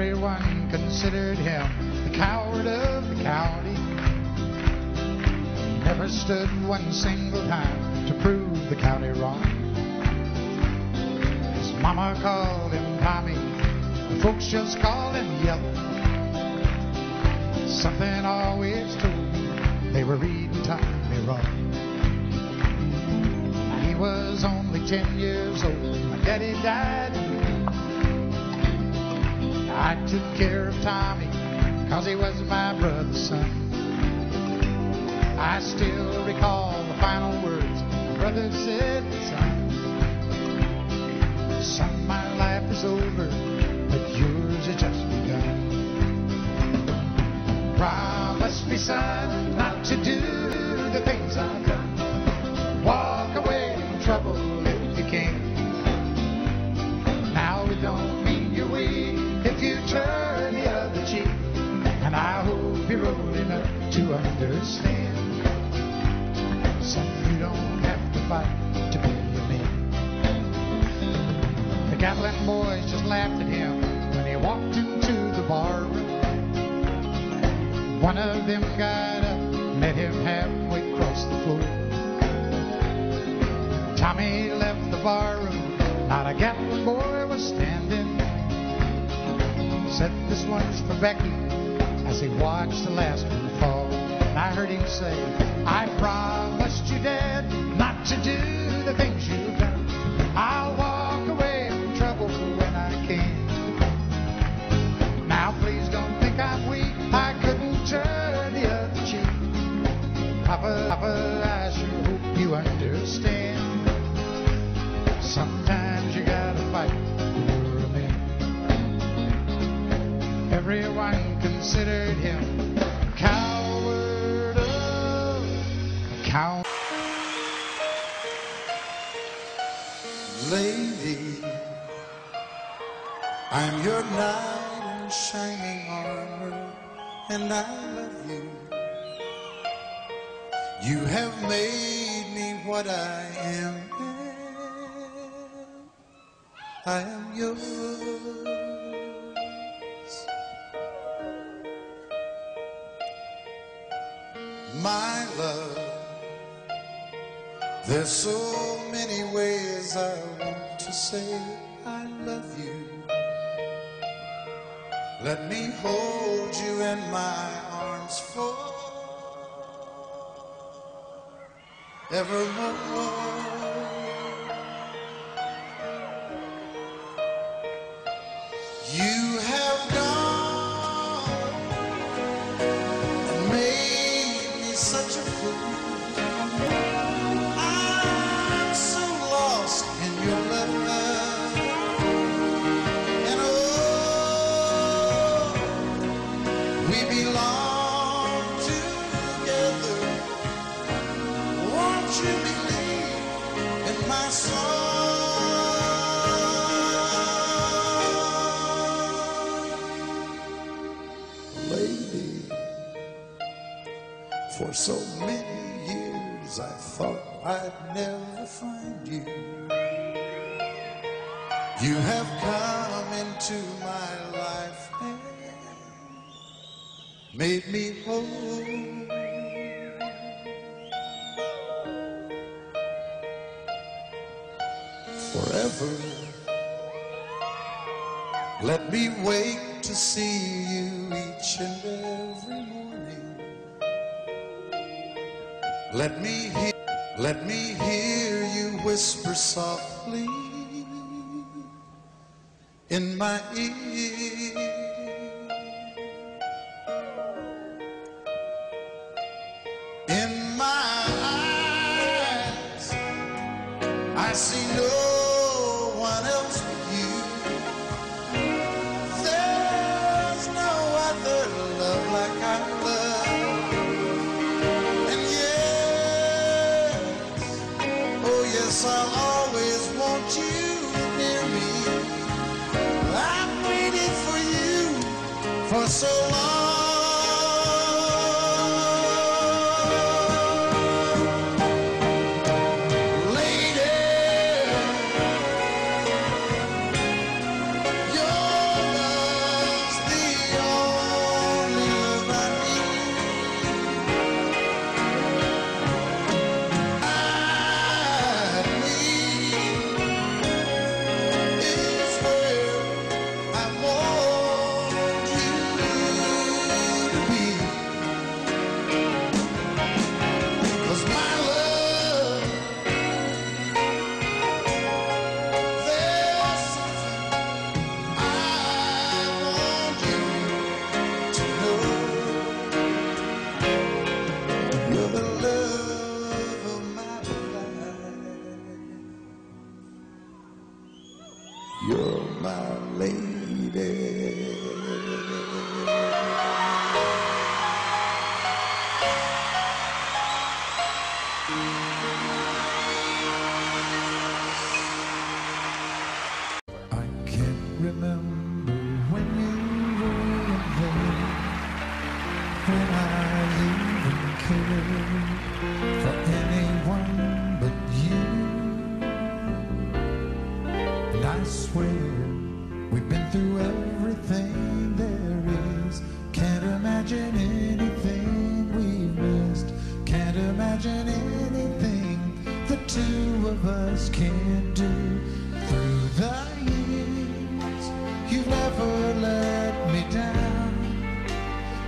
everyone considered him the coward of the county. He never stood one single time to prove the county wrong. His mama called him Tommy, the folks just called him Yellow. Something always told me they were reading Tommy wrong. He was only 10 years old, my daddy died. I took care of Tommy, cause he was my brother's son. I still recall the final words my brother said to son. Son, my life is over, but yours has just begun. Promise me, son, not to do the things I've done. Walk away from trouble if you can. Now we don't mean you're weak if you turn the other cheek, and I hope you're old enough to understand. Son, you don't have to fight to be a man. The Gatlin boys just laughed at him when he walked into the bar room. One of them got up, met him halfway across the floor. Tommy left the bar room, not a Gatlin boy was standing. Said this one's for Becky, as he watched the last one fall. And I heard him say, I promised you, Dad, not to do the things you've done. I'll walk away from trouble when I can. Now please don't think I'm weak, I couldn't turn the other cheek. Papa, I sure hope you understand. Sometimes you gotta fight. Everyone considered him a coward of a cow. Lady, I'm your knight in shining armor, and I love you. You have made me what I am. I am yours. My love, there's so many ways I want to say I love you. Let me hold you in my arms forevermore. You have gone. For so many years I thought I'd never find you. You have come into my life and made me whole. Forever, let me wake to see you each and every morning. Let me hear you whisper softly in my ear. In my eyes, I see no one else but you. There's no other love like I love. I'll always want you near me. I've waited for you for so long. Lady, the love of my life. You're my lady. Remember when you were in heaven, when I even cared for anyone but you. And I swear we've been through everything there is. Can't imagine anything we've missed. Can't imagine anything the two of us can't do. Through the you've never let me down.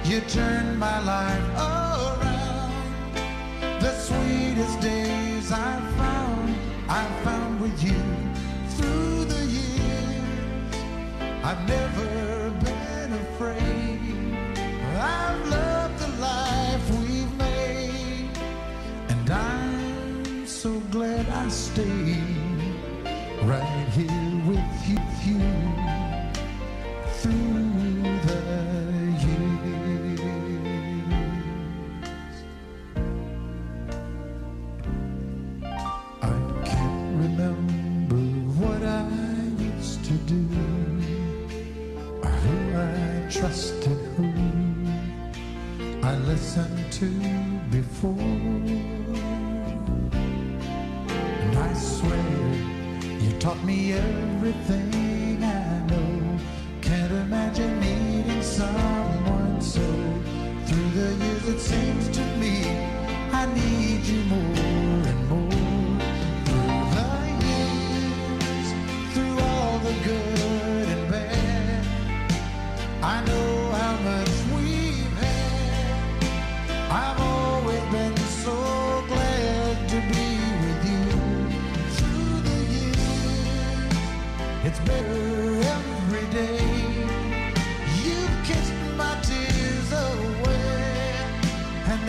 You turned my life around. The sweetest days I found with you. Through the years, I've never been afraid. I've loved the life we've made, and I'm so glad I stayed right here with you. Through the years, I can't remember what I used to do, or who I trusted, who I listened to before. And I swear you taught me everything I know. Can't imagine meeting someone so. Through the years it seems to me I need you more and more. Through the years, through all the good and bad, I know how much we've had. I've always been so glad to be with you. Through the years, it's better every day.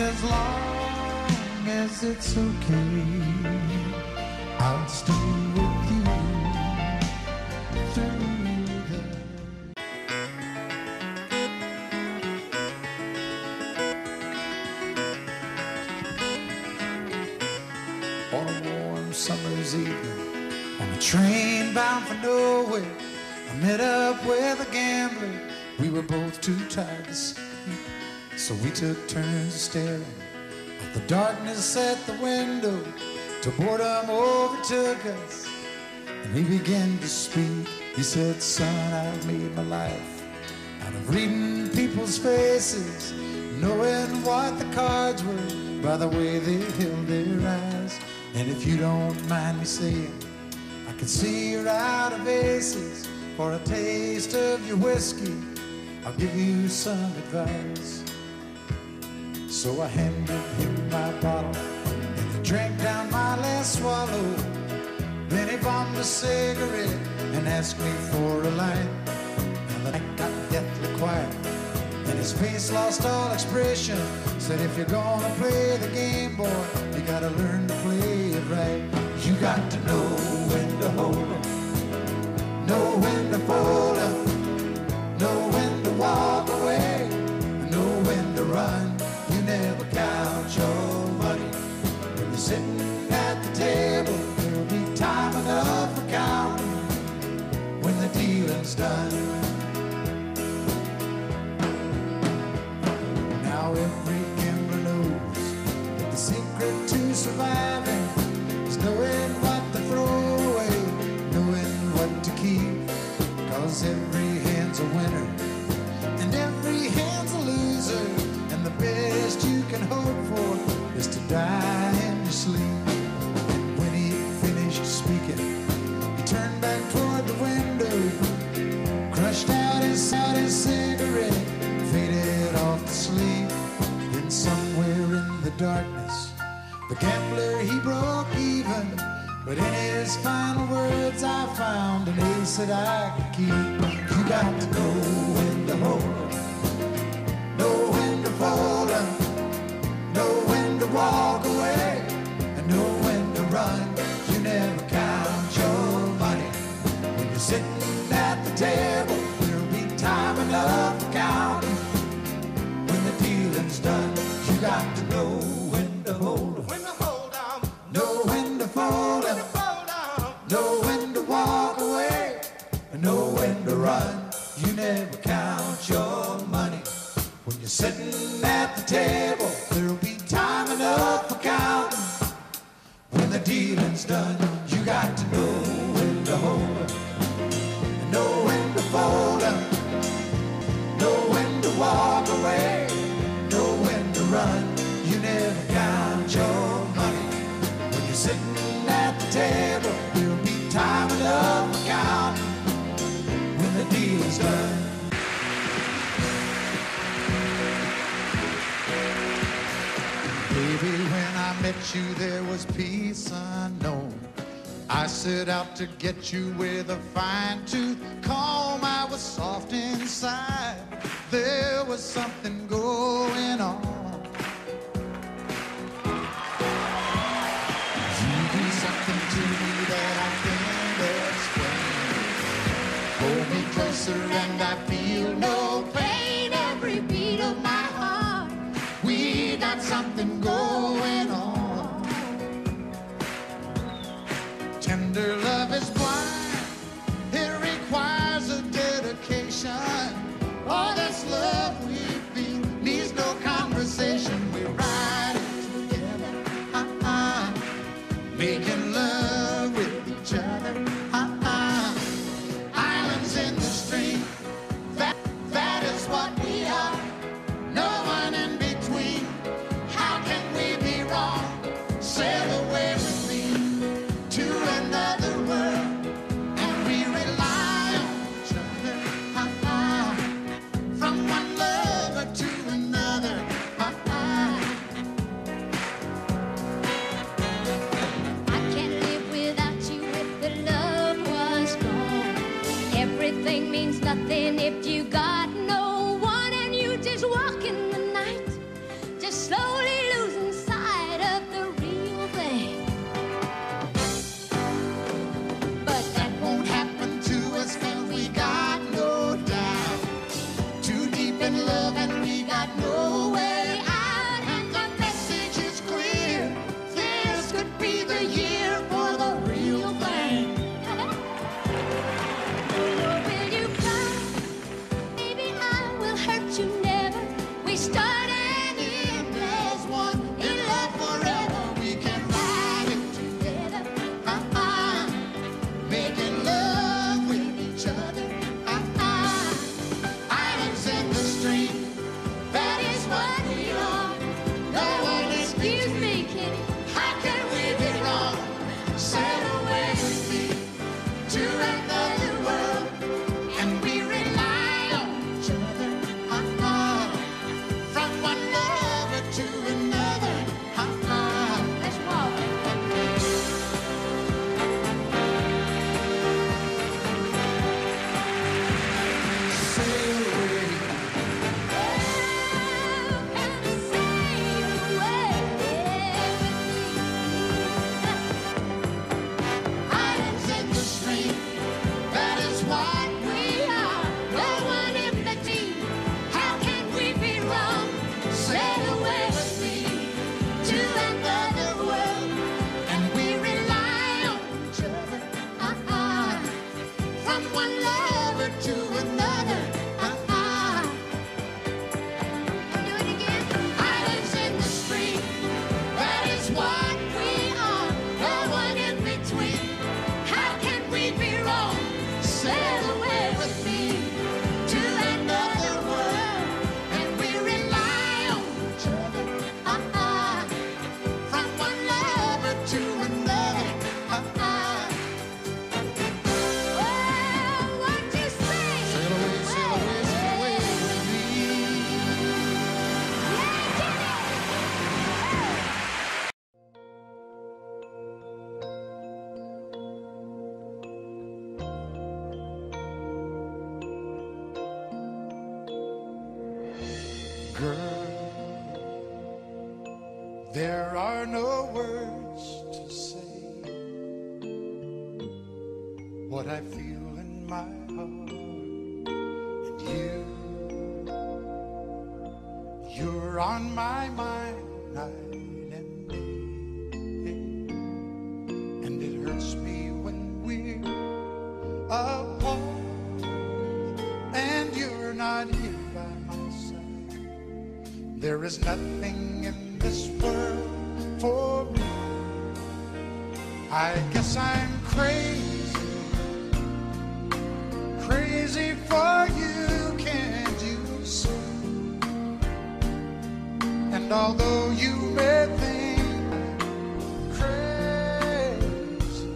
As long as it's okay, I'll stay with you through the... On a warm summer's evening, on a train bound for nowhere, I met up with a gambler. We were both too tired to sleep, so we took turns staring at the darkness at the window till boredom overtook us. And he began to speak. He said, "Son, I've made my life out of reading people's faces, knowing what the cards were by the way they held their eyes. And if you don't mind me saying, I could see you're out of aces. For a taste of your whiskey, I'll give you some advice." So I handed him my bottle and he drank down my last swallow. Then he bombed a cigarette and asked me for a light. And the night got deathly quiet and his face lost all expression. Said, "If you're gonna play the game, boy, you gotta learn to play it right. You got to know when to hold up, know when to fold up, know when to walk away, know when to run. You never count your money. When you're sitting at the table, there'll be time enough for counting when the dealing's done." Now every gambler knows that the secret to surviving is knowing what to throw away, knowing what to keep. 'Cause every hand's a winner and every hand's a loser. The best you can hope for is to die in your sleep." And when he finished speaking, he turned back toward the window, crushed out his cigarette, faded off to sleep. Then somewhere in the darkness, the gambler, he broke even. But in his final words I found an ace that I could keep. You got to know when to hold up, know when to fold up, know when to walk. done, you got to know when to hold up, know when to fold up, know when to walk away, know when to run. You never count your money when you're sitting at the table. You'll be tired enough for counting when the deal is done. Baby, when I met you, there was peace unknown. I set out to get you with a fine-tooth comb. I was soft inside. There was something going on. You do something to me that I can't explain. Hold me closer and I feel no pain. Every beat of my heart, we got something going on. Tender love is blind, it requires a dedication. All this love we feel needs no conversation. We're riding together, making love with each other, islands in the stream, that is what we are. No one in between, how can we be wrong? Sail away with nothing if you got no one and you just walk in the night, just slowly losing sight of the real thing. But that won't happen to us cause we got no doubt. Too deep in love and we got no way out. And the message is clear, this could be the year for the real thing. You never, we started in as one, in love forever, we can ride it together, making love with each other, islands in the stream, that is what we are, no one, excuse me, Kitty, how can we be wrong, sail away with me, to another world, and we girl, there are no words to say what I feel in my heart. And you're on my mind night and day, and it hurts me when we're apart, and you're not here by my side. There is nothing in this world for me. I guess I'm crazy, crazy for you, can't you see? And although you may think I'm crazy,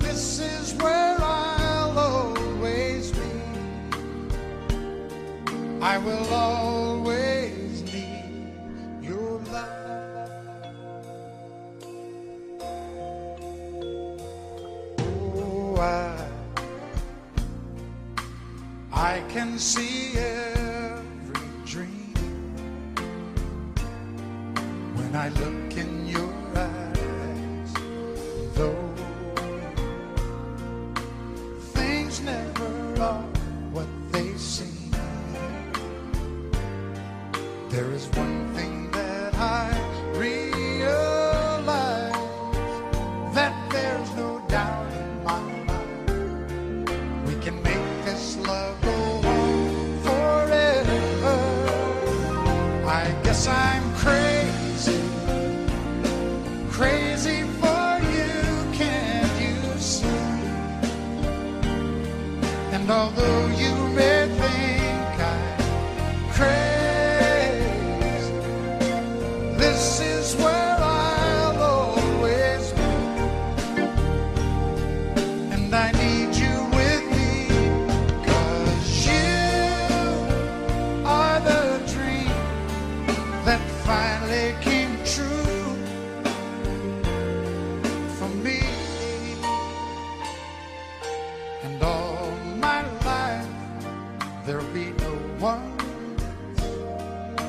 this is where I'll always be. I will always need your love. I can see every dream when I look in your eyes, though things never are what they seem. There is one thing that I realize, that there's no doubt in my mind. We can make this love go on forever. I guess I'm crazy, crazy for you, can't you see? And although you may think I'm crazy, this is where I'll always be. And I need you with me, 'cause you are the dream that finally came true for me. And all my life there'll be no one.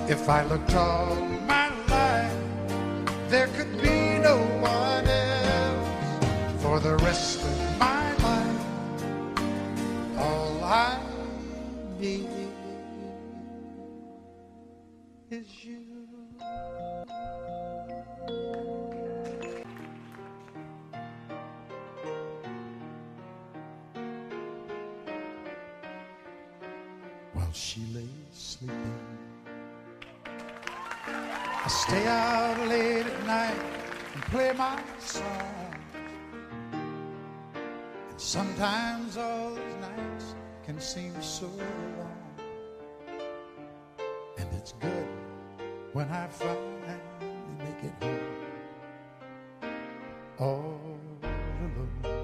If I looked all my life, there could be no one else. For the rest of my life, all I need is you. While she lay sleeping, I stay out late at night and play my song. And sometimes all those nights can seem so long. And it's good when I finally make it home, all alone,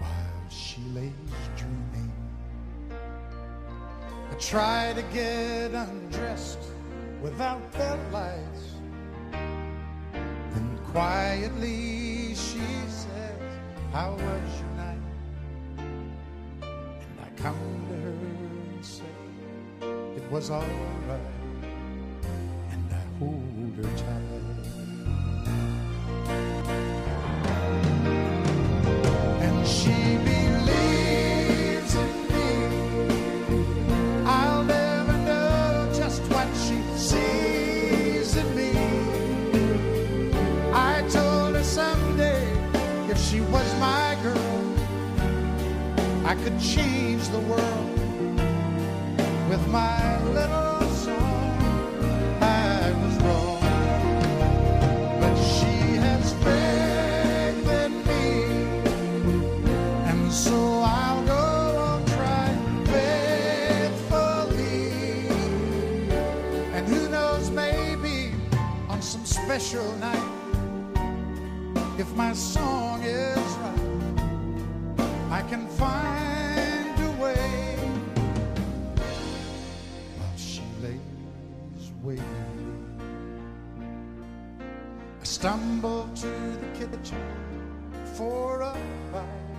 while she lays dreaming. I try to get undressed without their lights. Then quietly she says, "How was your night?" And I come to her and say, "It was all right." And I hold her tight. And she believes in me. I'll never know just what she sees in me. I told her someday, if she was my girl, I could change the world with my little song. I was wrong, but she has faith in me, and so I'll go on trying faithfully. And who knows, maybe on some special night, if my song is right, I can find a way. While she lays waiting, I stumble to the kitchen for a bite,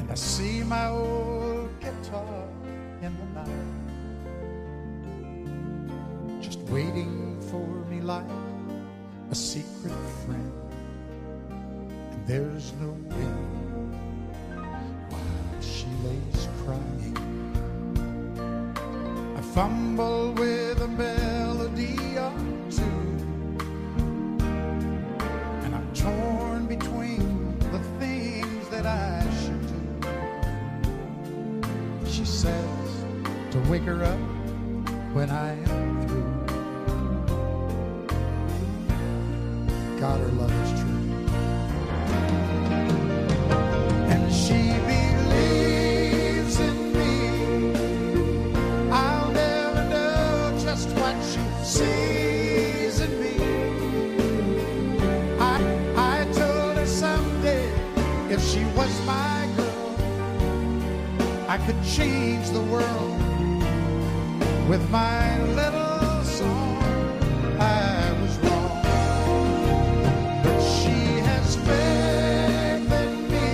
and I see my old guitar in the night, just waiting for me like a secret friend. And there's no wind while she lays crying. I fumble with a melody or two, and I'm torn between the things that I should do. She says to wake her up when I am through. God, her love is true. And she believes in me. I'll never know just what she sees in me. I told her someday, if she was my girl, I could change the world with my little song. I was wrong, but she has faith in me,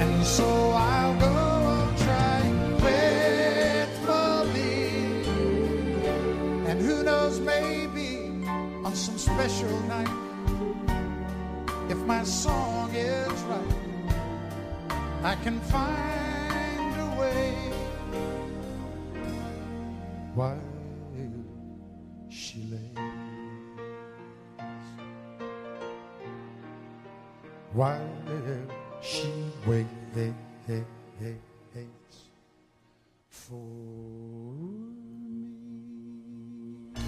and so I'll go on trying faithfully. And who knows, maybe on some special night, if my song is right, I can find a way. Why? While she waits for me.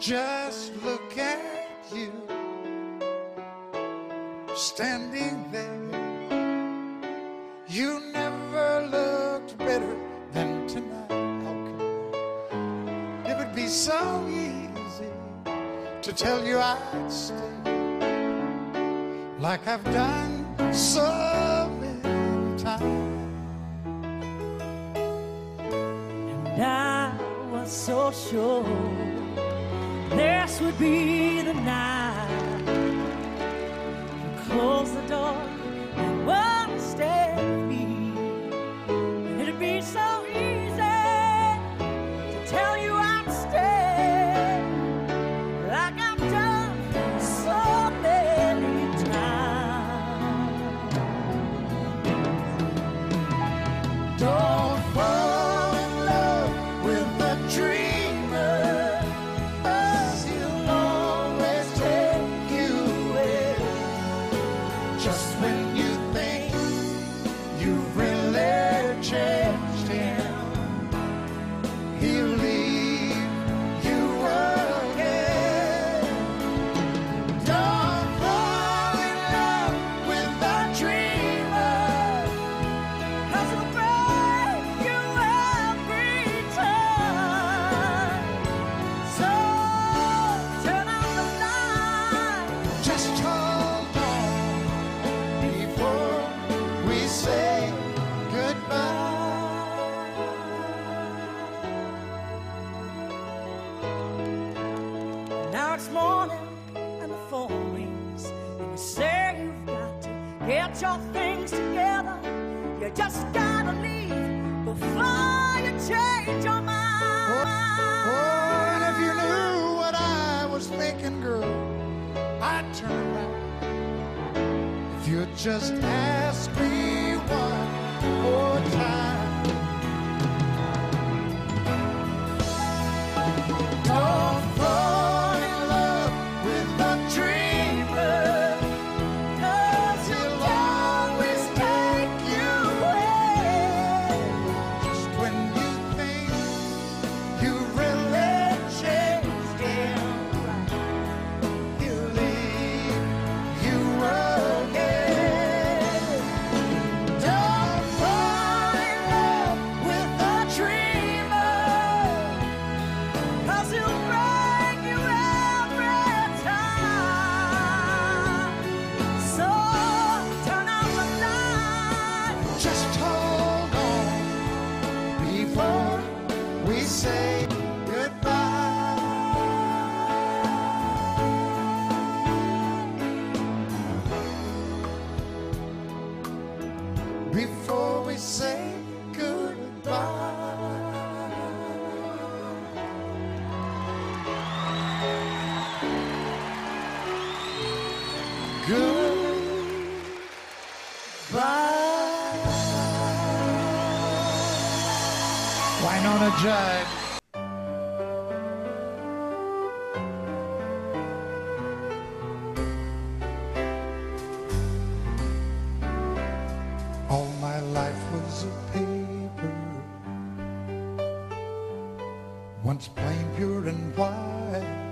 Just look at you, standing there. You never looked better than tonight. How can I? It would be so easy to tell you I'd stay, like I've done so many times. And I was so sure this would be the night. You closed the door and won't stay with me. It'd be so easy to tell you I'd stay, like I've done so many. Don't fall in love with a dreamer, as he'll always take you in. Just when you think you've really changed him, he'll leave you again. Don't fall in love with a dreamer, 'cause it'll break you every time. So turn on the light, just hold on before we say goodbye. Now it's morning and the phone rings, and you say you've got to get your things together. You just gotta leave before you change your mind. Oh, and if you knew what I was thinking, girl, I'd turn around. If you'd just ask me one more time. Don't fall in love with a dreamer, 'cause he'll always take you in. Just when you think you really changed him, he'll leave you again. Don't fall in love with a dreamer, 'cause he'll break you every time. So turn on the light, Just hold on before we say goodbye. Before we say goodbye. Goodbye. Winona Judd. All my life was a paper, once plain, pure and white.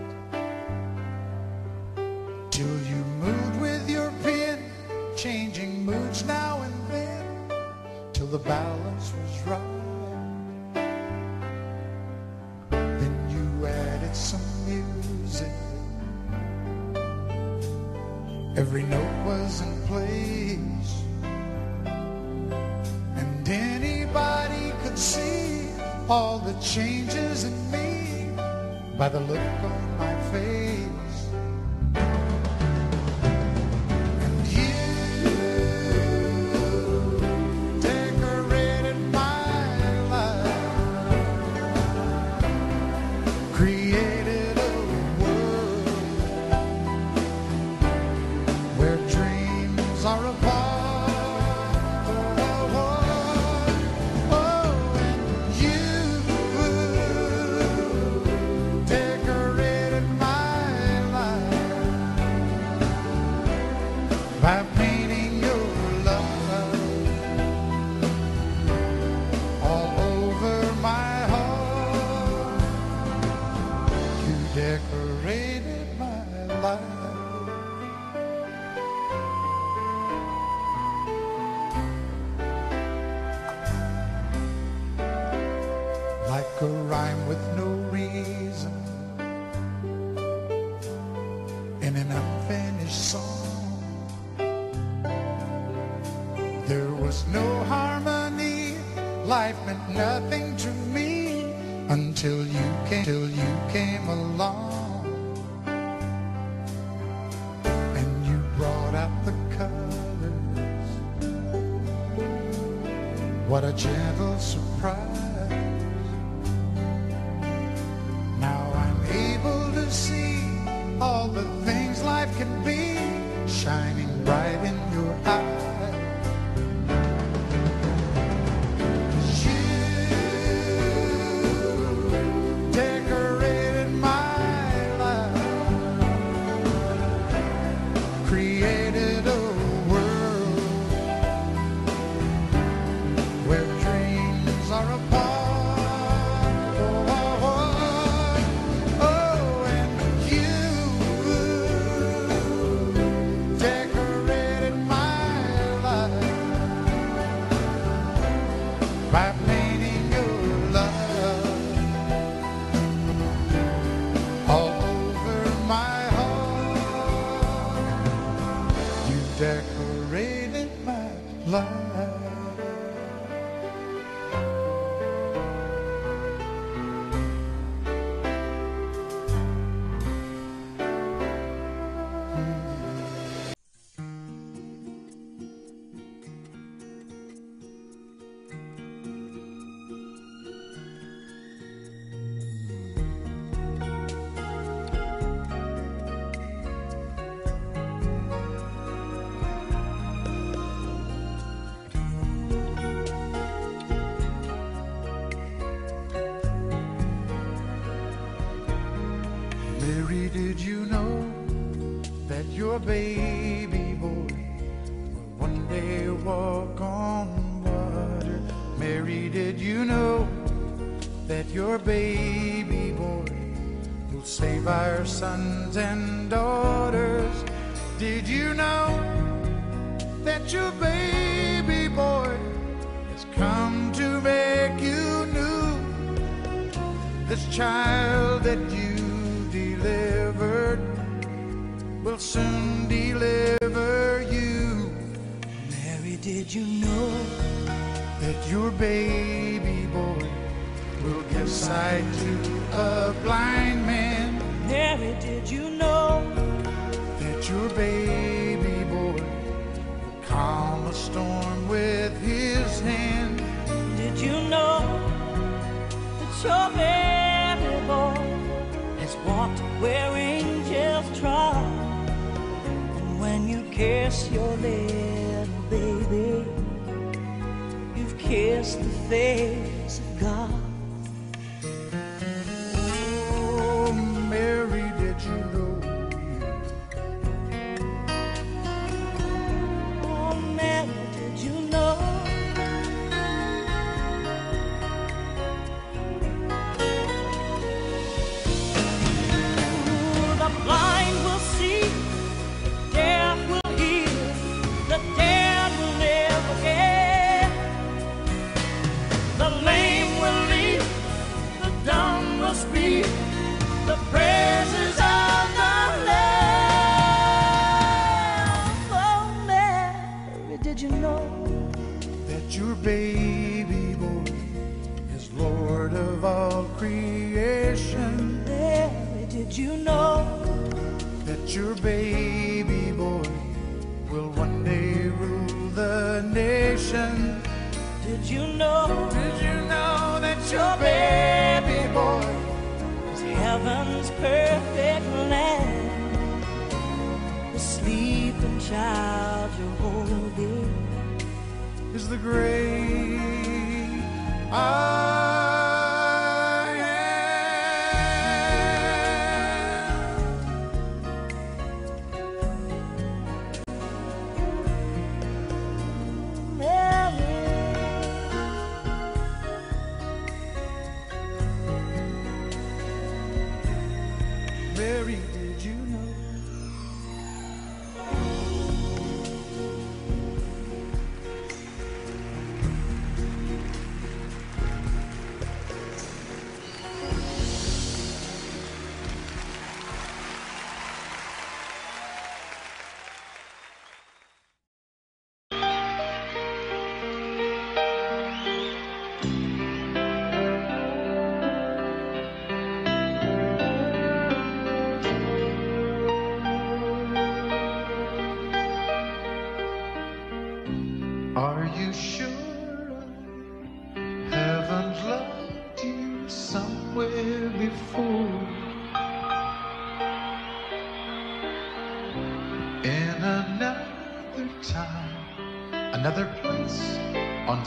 balance was right. Then you added some music, every note was in place, and anybody could see all the changes in me by the look on my face. By painting your love all over my heart, you decorated my life like a rhyme with no reason in an unfinished song. There was no harmony, life meant nothing to me until you came along, and you brought out the colors. What a gentle surprise. Now I'm able to see all the things life can be, shining bright in your eyes. Created a world where dreams are apart. Oh, oh, oh, oh, and you decorated my life by painting your love all over my. Decorated my life. Mary, did you know that your baby boy will one day walk on water? Mary, did you know that your baby boy will save our sons and daughters? Did you know that your baby boy has come to make you new? This child that you delivered will soon deliver you. Mary, did you know that your baby boy will give sight to a blind man? Mary, did you know that your baby boy will calm a storm with his hand? Did you know that your baby boy walked where angels trod, and when you kiss your little baby, you've kissed the face of God. Oh, Mary, did you know? Oh, Mary, did you know? baby boy is Lord of all creation. Mary, did you know that your baby boy will one day rule the nation? Did you know that your baby boy is heaven's perfect land? The sleeping child you're holding is the great I Am. Mary. Mary, did you know?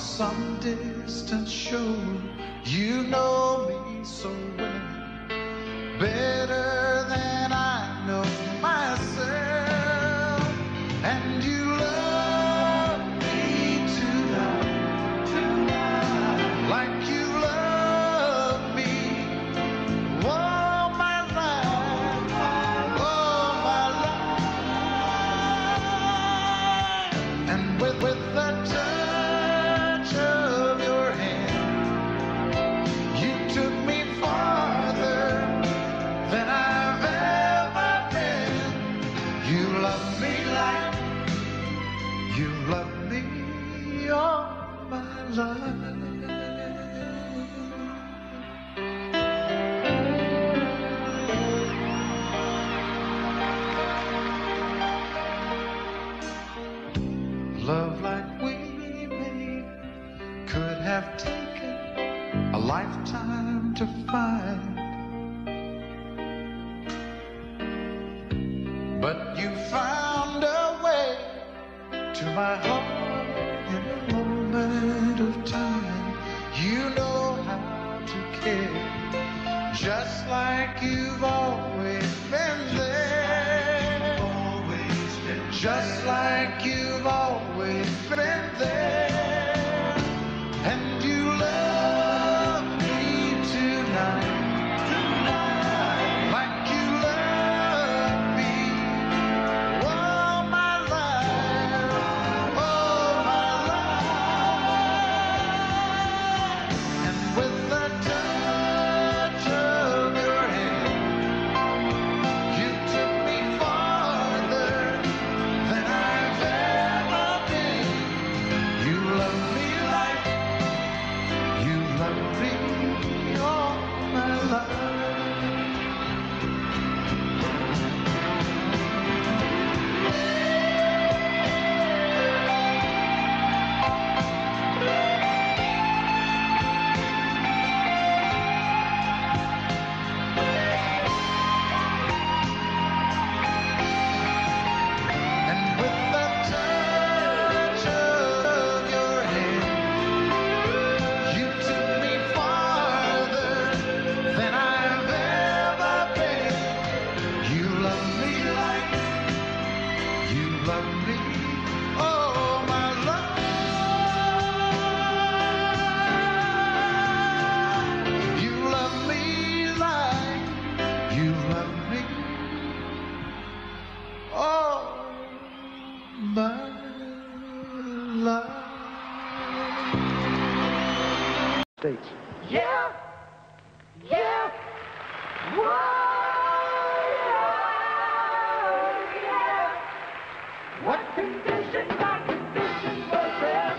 Some distant shore, you know me so well, better than I know myself, and you love me tonight, like you love me all my life, all my life, and with the time. Love like we made could have taken a lifetime to find, but you found a way to my heart in a moment of time. You know how to care, just like you've always been there, always been just like you've always been there, and you love me tonight, like you love me all my life, and with the touch of your hand, you took me farther than I've ever. What condition, my condition was in?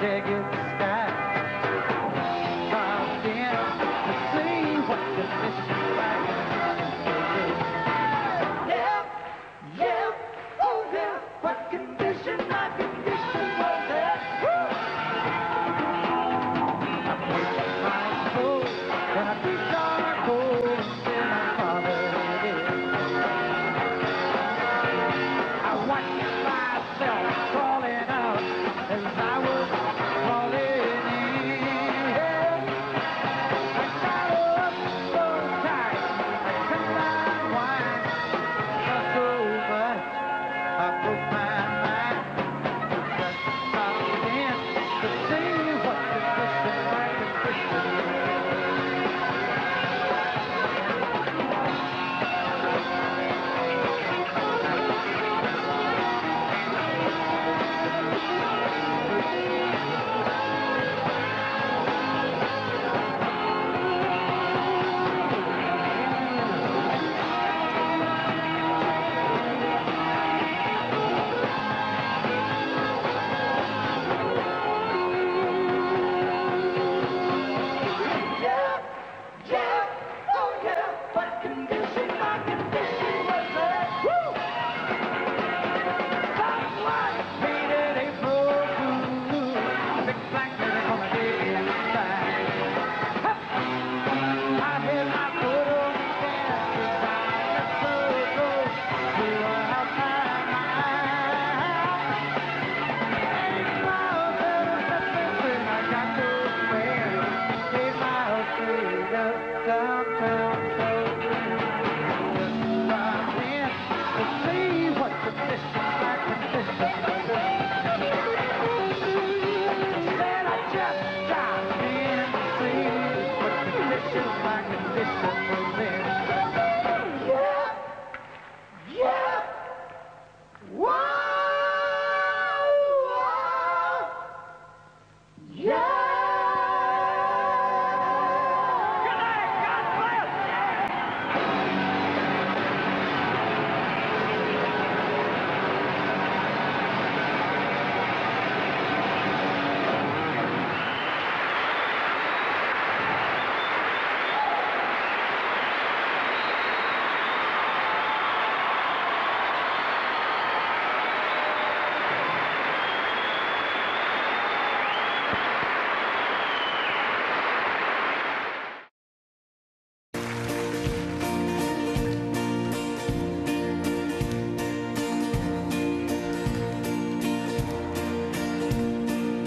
check it the sky. Dropped in to see what the mission's like. Yep, yep, oh yeah, what condition, my condition was that. I pushed my soul, and I pushed on our goals, and my father did. I watched myself crawling out as I was.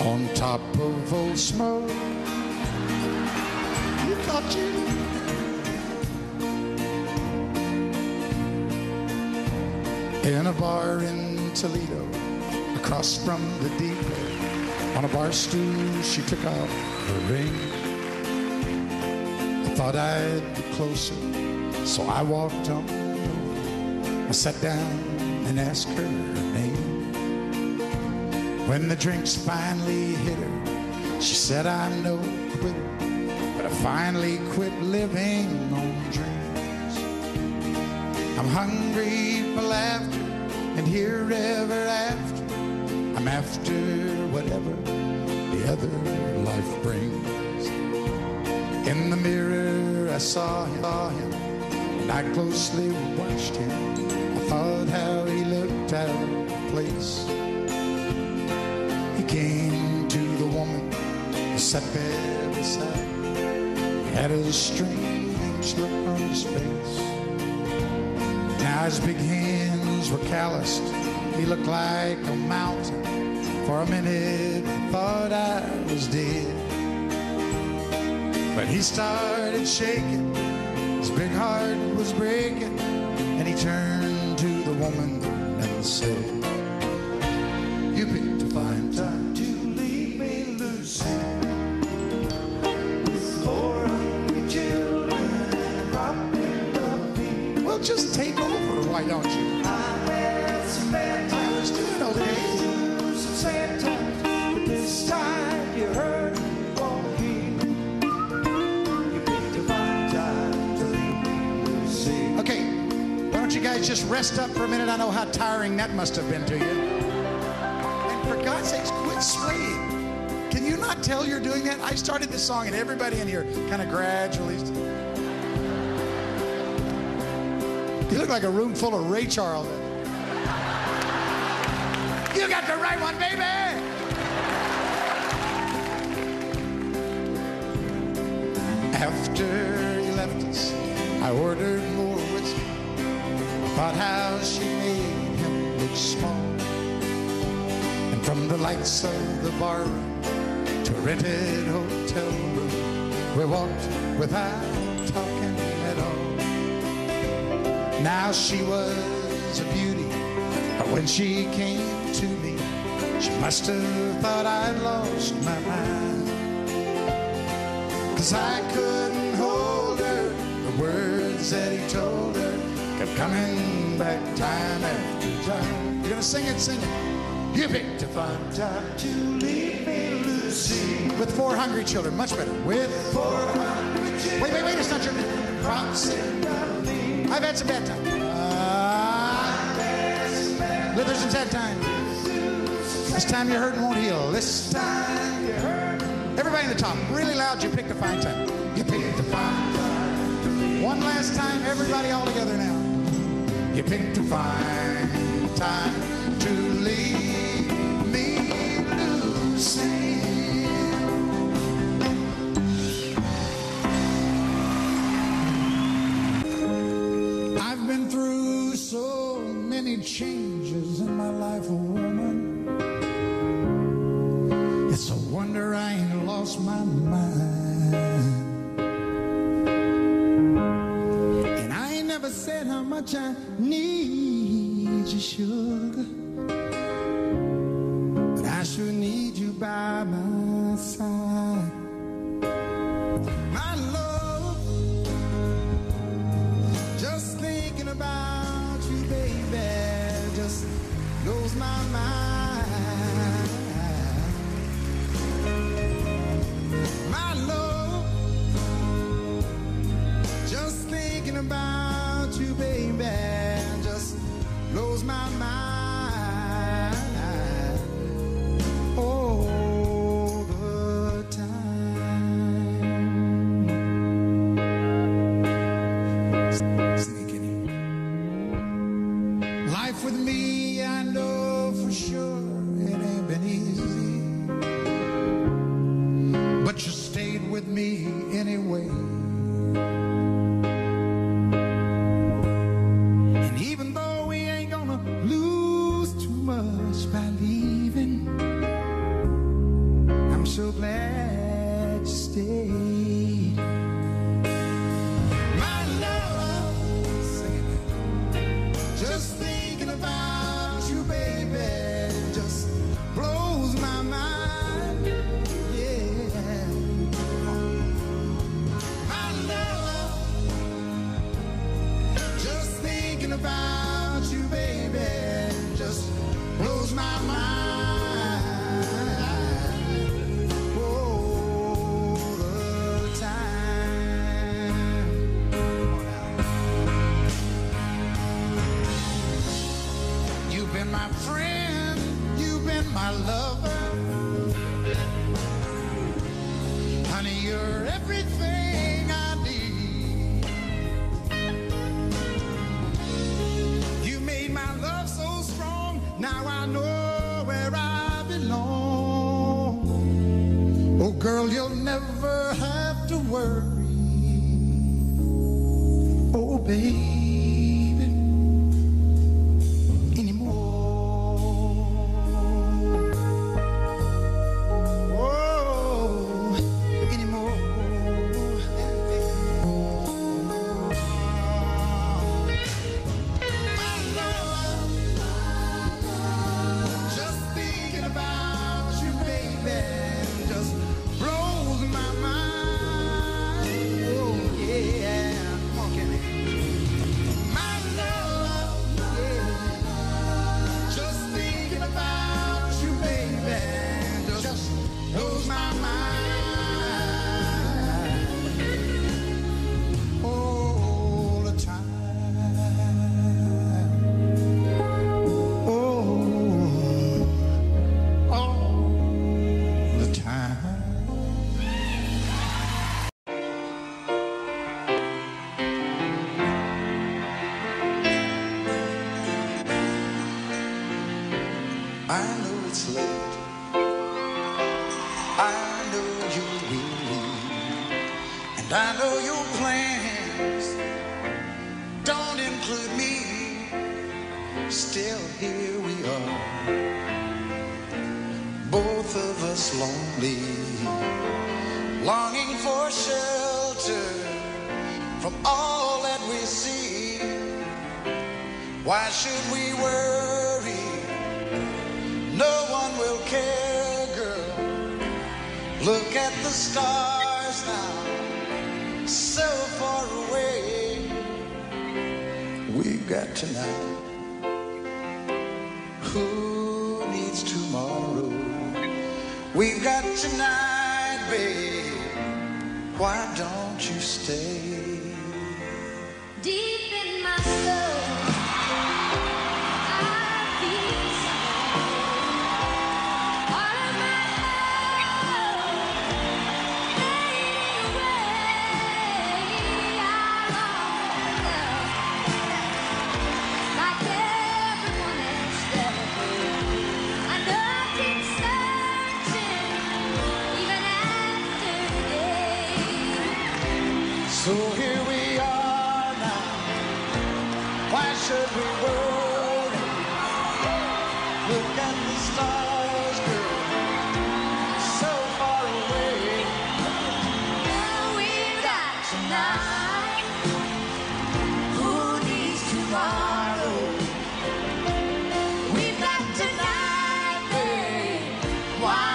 On top of Old Smoke, you thought you in a bar in Toledo, across from the depot. On a bar stool, she took out her ring. I thought I'd be closer, so I walked up. I sat down and asked her her name. When the drinks finally hit her, she said, I'm no quitter, but I finally quit living on dreams. I'm hungry for laughter and herever after. I'm after whatever the other life brings. In the mirror I saw him, and I closely watched him. I thought how he looked out of place. He came to the woman who sat there beside. He had a strange look on his face. Now his big hands were calloused. He looked like a mountain. For a minute I thought I was dead. But he started shaking. His big heart was breaking. And he turned to the woman and said, you picked a fine time to leave me loose. Four hungry children robbing the beat. Well, just take over, why don't you? I was doing okay. Sometimes, but this time you heard me won't heed. You picked a fine time to leave me loose. Okay, why don't you guys just rest up for a minute? I know how tiring that must have been to you. For God's sakes, quit swaying. Can you not tell you're doing that? I started this song and everybody in here kind of gradually. You look like a room full of Ray Charles. You got the right one, baby! After you left us, I ordered more whiskey about how she made him look small. And from the lights of the bar to a rented hotel room, we walked without talking at all. Now she was a beauty, but when she came to me, she must have thought I'd lost my mind. 'Cause I couldn't hold her, the words that he told her kept coming back time after time. You're gonna sing it, sing it. You picked a fun time to leave me, Lucy. With four hungry children, much better. With 400 children. Wait, it's not your name. I've had some bad time. Lithers and sad time. This time you're hurt and won't heal. This time you're hurt. Everybody in the top, really loud, you picked a fine time. You picked a fine time. One last time, everybody all together now. You picked a fine time to leave me, Lucy. I've been through so many changes in my life, a woman. It's a wonder I ain't my mind. And I ain't never said how much I need you, sugar, but I sure need you by my side. My love, just thinking about you, baby, just blows my mind. My love, just thinking about you, baby, just blows my mind all the time. Sneaking. Life with me, I know for sure it ain't been easy. But you stayed with me anyway. And even though we ain't gonna lose too much by leaving, I'm so glad you stayed. My love, just thinking about you, baby, just blows my mind. About you, baby, just blows my mind all the time. You've been my friend, you've been my lover, honey, you're everything I need. Now I know where I belong. Oh, girl, you'll never have to worry. Oh, baby, anymore. Oh, anymore. My mind, oh yeah, come on, Kenny. I know it's late, I know you're weary, and I know your plans don't include me. Still here we are, both of us lonely, longing for shelter from all that we see. Why should we worry? No one will care, girl. Look at the stars now, so far away. We've got tonight. Who needs tomorrow? We've got tonight, babe. Why don't you stay? Deep in my soul, so here we are now. Why should we worry? Look at the stars, girl, so far away. Now we've got tonight. Who needs tomorrow? We've got tonight, babe.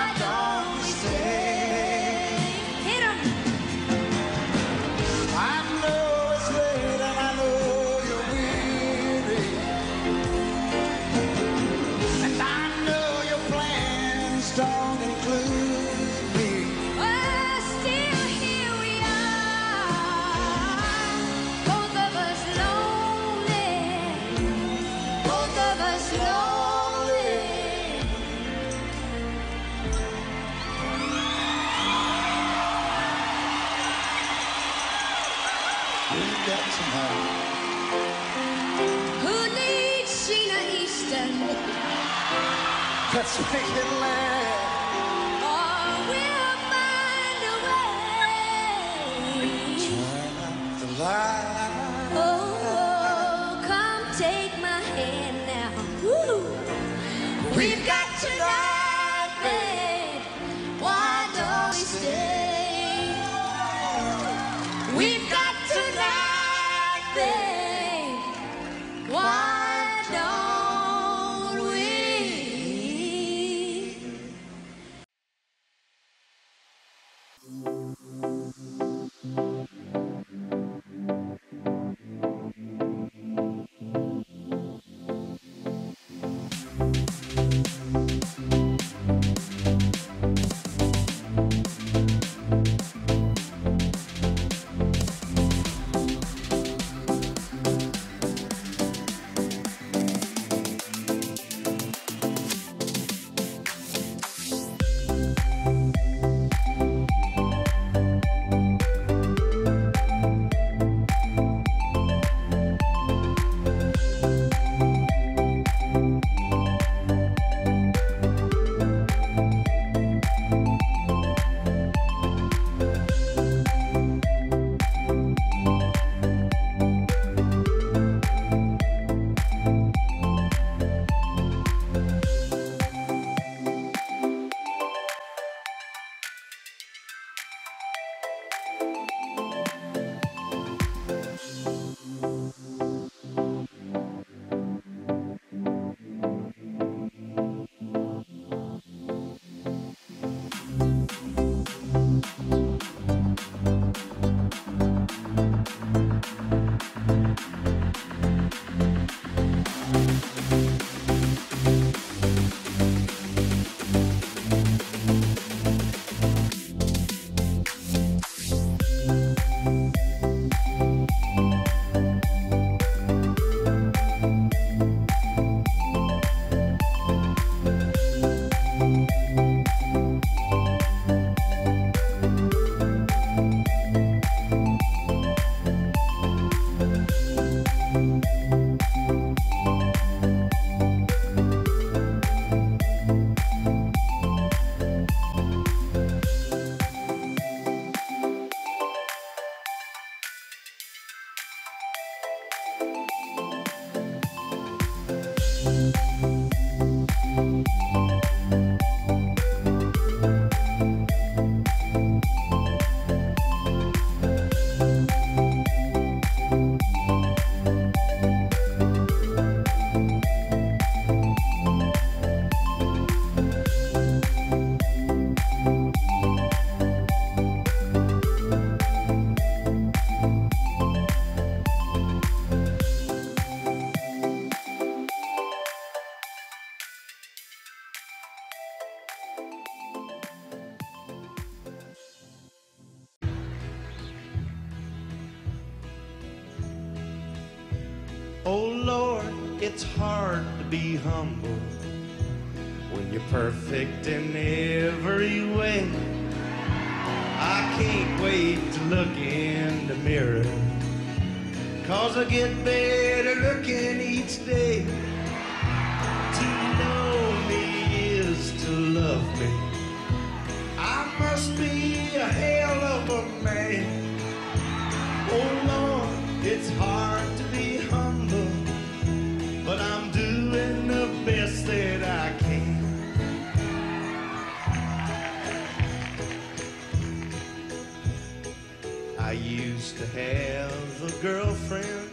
Why don't we stay? Hit 'em. Don't include me. Well, still here we are, both of us lonely, both of us lonely. We've got tonight. Who needs Sheena Easton? Let's make it laugh, or we'll find a way. Turn up the light. Oh, come take my hand now. Woo. We've got tonight, babe. Why don't we stay? We've got tonight, babe. Why don't Oh Lord, it's hard to be humble when you're perfect in every way. I can't wait to look in the mirror, 'cause I get better looking each day. To know me is to love me. I must be a hell of a man. Oh Lord, it's hard to be humble, but I'm doing the best that I can. I used to have a girlfriend,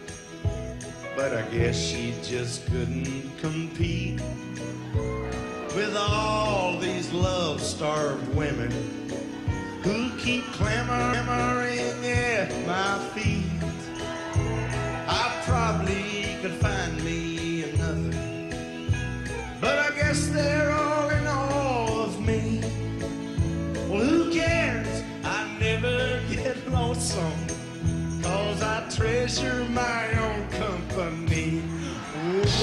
but I guess she just couldn't compete with all these love-starved women who keep clamoring at my feet. I probably could find me another, but I guess they're all in all of me. Well, who cares? I never get lonesome, 'cause I treasure my own company.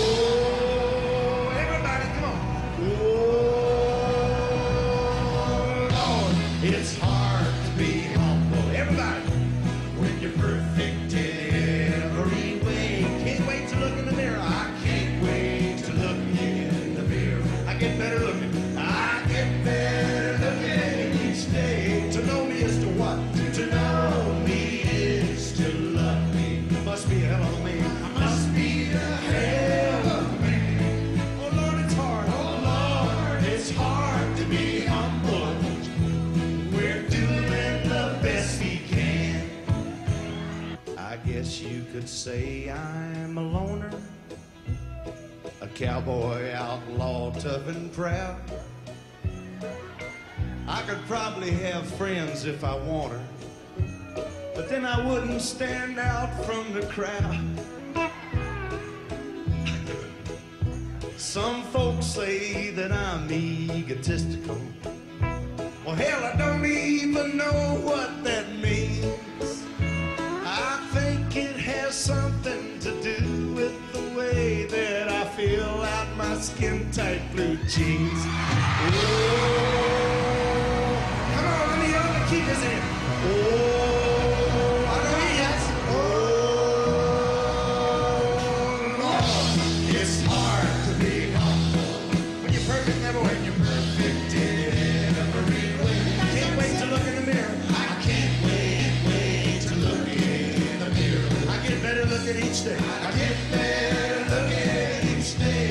Oh, everybody, come on. Oh, Lord, it's hard. You could say I'm a loner, a cowboy outlaw, tough and proud. I could probably have friends if I wanted, but then I wouldn't stand out from the crowd. Some folks say that I'm egotistical. Well, hell, I don't even know what that means. I think it has something to do with the way that I feel out my skin-tight blue jeans. Oh, come on, let me help keep this in. Oh, I know he has. Oh, Lord, it's hard to be humble when you're perfect in every way. When you're perfect in every way. Can't wait to look in the mirror. I can't wait to look in the mirror. I get better looking each day. I get better looking each day.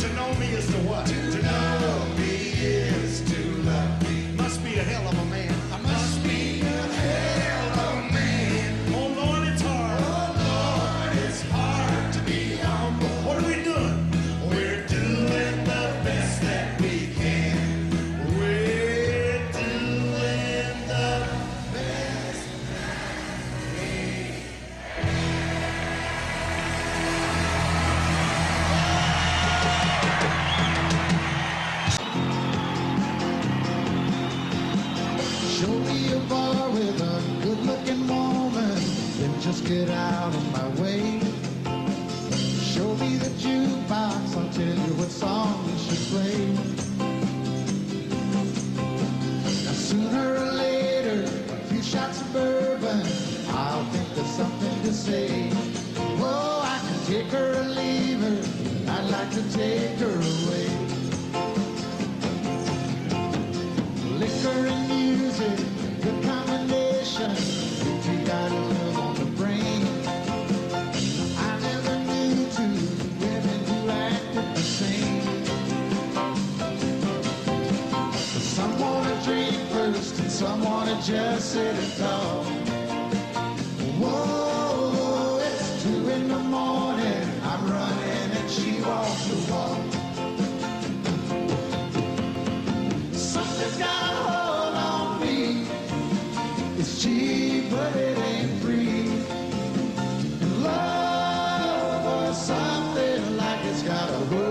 To know me is to what? To know me is to love me. Must be a hell of a man. I must be a hell of a man. Oh Lord, it's hard. Oh Lord, it's hard to be humble. What are we doing? We're doing the best that we can. We're doing the best that we can. Show me a bar with a good-looking woman, then just get out of my way. Show me the jukebox, I'll tell you what song you should play. Now sooner or later, a few shots of bourbon, I'll think there's something to say. Whoa, I can take her or leave her, I'd like to take her away. Liquor and music, a good combination, if you got a love on the brain. Some want to just sit and talk. Whoa, it's 2 in the morning. I'm running and she walks the walk. Something's got a hold on me. It's cheap, but it ain't free. And love or something like it's got a hold on.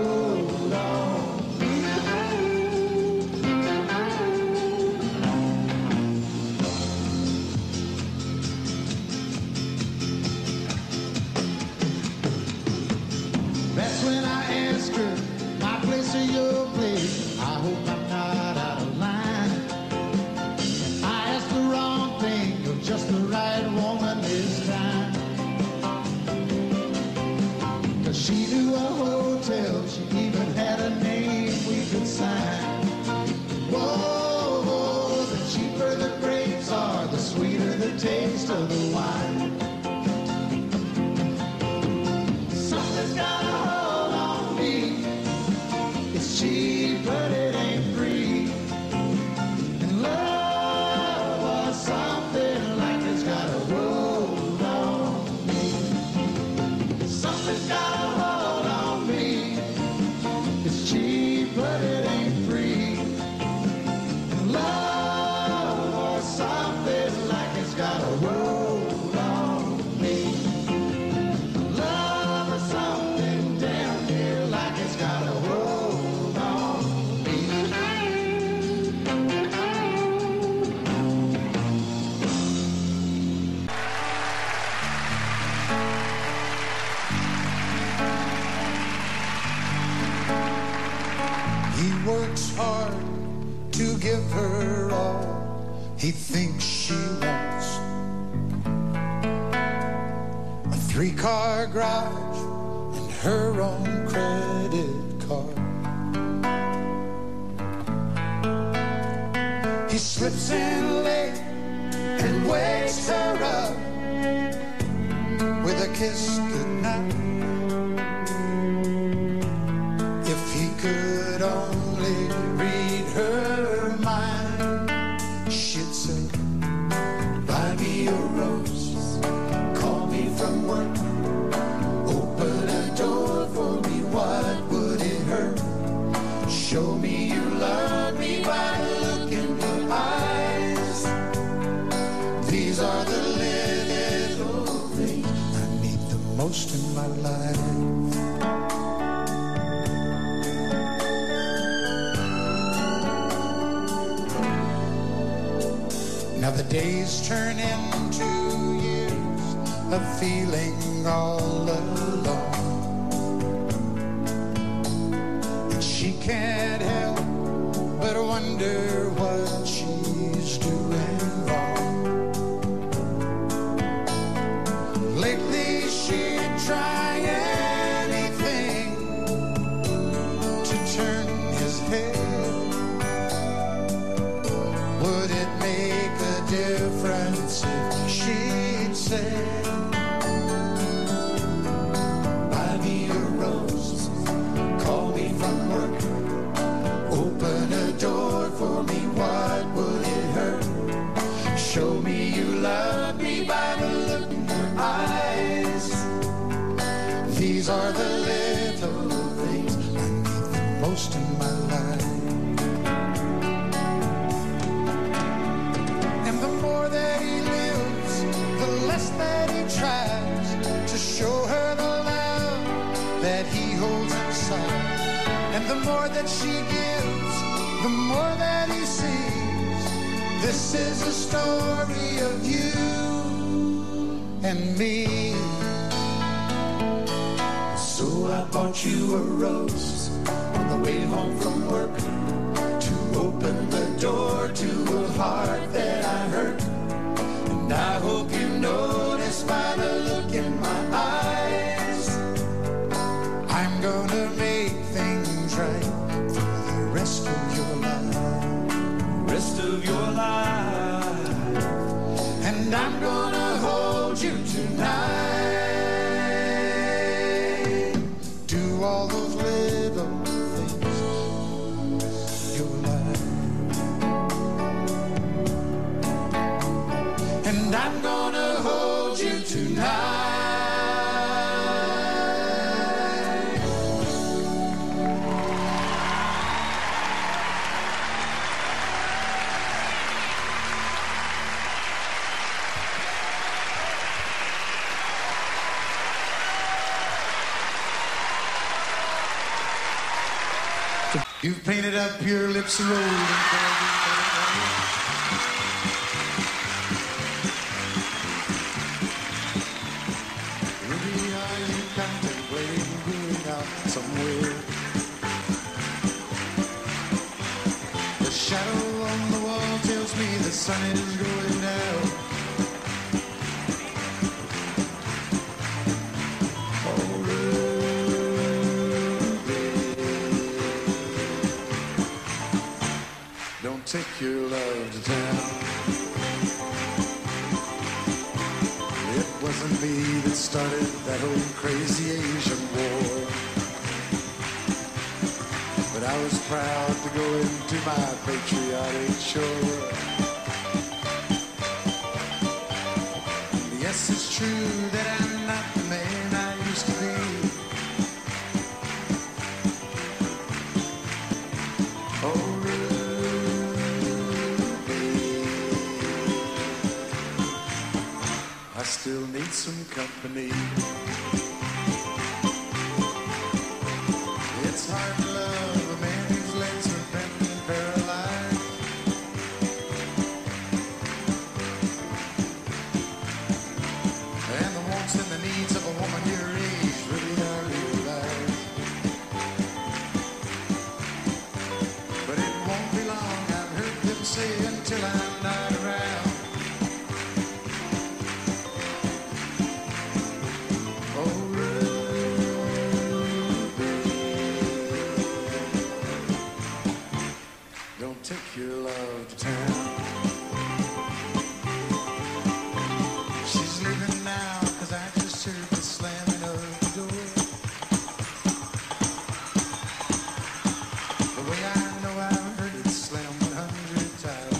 your place. I hope I'm not out of line. I asked the wrong thing of just the right woman this time. 'Cause she knew a hotel, she even had a name we could sign. Whoa, the cheaper the grapes are, the sweeter the taste of the wine. Something's got a hold on me. It's cheap, but it ain't free. And love was something like it's got a hold on me. Something's got a hold on me. It's cheap, but it ain't free. And love was something like it's got a hold on me. Love was something down here like it's got a hold on me. He works hard to give her all he thinks she wants. A 3-car garage and her own credit card. He slips in late and wakes her up with a kiss goodnight. If he could only read her mind, she'd say, buy me a rose, call me from work, open a door for me, what would it hurt? Show me you love me by the look in your eyes. These are the little things I need the most in my life. Now the days turn into years of feeling all alone, and she can't help but wonder what she's doing wrong. Lately she'd try anything to turn his head. Would it make a difference if she'd said, buy me a rose, call me from work, open a door for me, what would it hurt? Show me you love me by the look in your eyes. These are the little things I need the most in my life. That he tries to show her the love that he holds inside. And the more that she gives, the more that he sees. This is a story of you and me. So I bought you a rose on the way home from work, to open the door to a heart that I hurt. And I hope you notice by the look in my eyes, I'm gonna make things right for the rest of your life. Rest of your life. And I'm gonna hold you tonight. Do all those little things your life. And I'm gonna hold you tonight. You've painted up your lips and rolled. Somewhere shadow on the wall tells me the sun is going down. Oh, Ruby, don't take your love to town. It wasn't me that started that old crazy Asian war. I was proud to go into my patriotic shore. Yes, it's true that I'm not the man I used to be. Oh, Ruby, I still need some company. It's hard to love. Until I'm not around. Oh, Ruby, don't take your love to town. She's leaving now, 'cause I just heard the slamming of the door. The way I know I've heard it slam 100 times.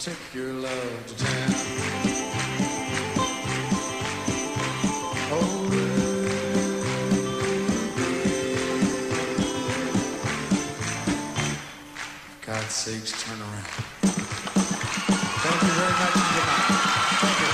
Take your love to town. Oh, Ruby, for God's sakes, turn around. Thank you very much and good night. Thank you.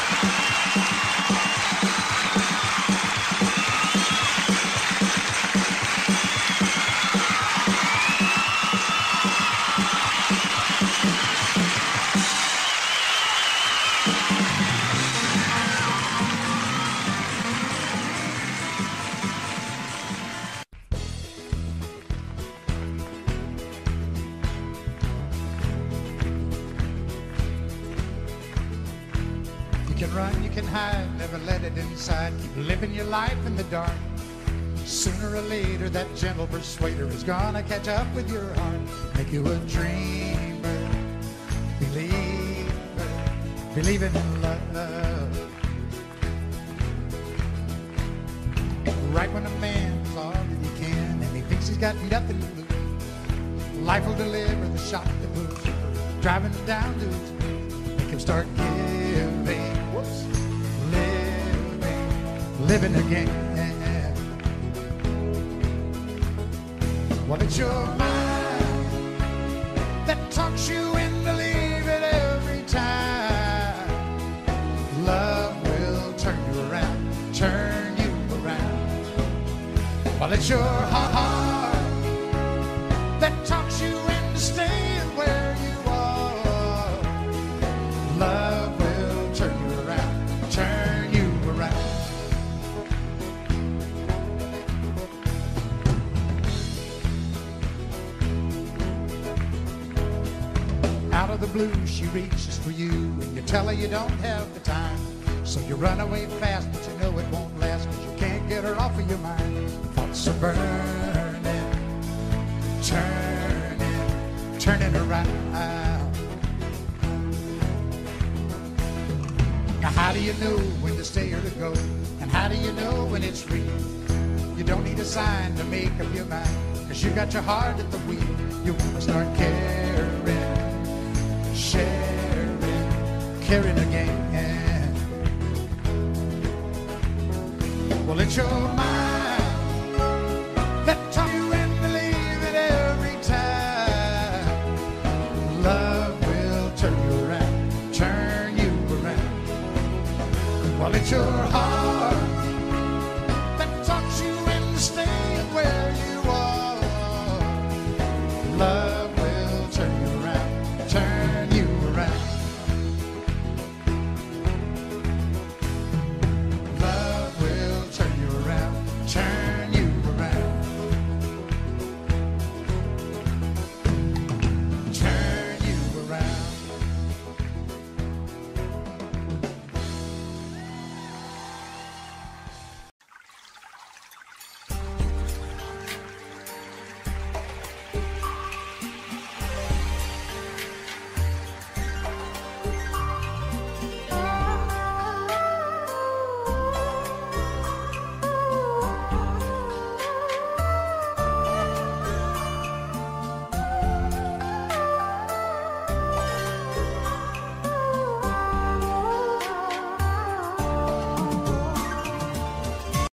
You can run, you can hide, never let it inside. Keep living your life in the dark. Sooner or later, that gentle persuader is gonna catch up with your heart. Make you a dreamer, believer, believing in love. Right when a man's all that he can, and he thinks he's got nothing to lose, life will deliver the shock that moves you, driving him down to his knees. Make him start giving. Living again. Well, it's your mind that talks you into leaving every time. Love will turn you around, turn you around. Well, it's your heart that talks you into staying where you are. Love will turn you around, turn you around. Out of the blue, she reaches for you, and you tell her you don't have the time. So you run away fast, but you know it won't last, 'cause you can't get her off of your mind. Thoughts are burning, turning, turning around. Now how do you know when to stay or to go? And how do you know when it's real? You don't need a sign to make up your mind, 'cause you got your heart at the wheel. You wanna start caring, sharing, caring again. Well, it's your mind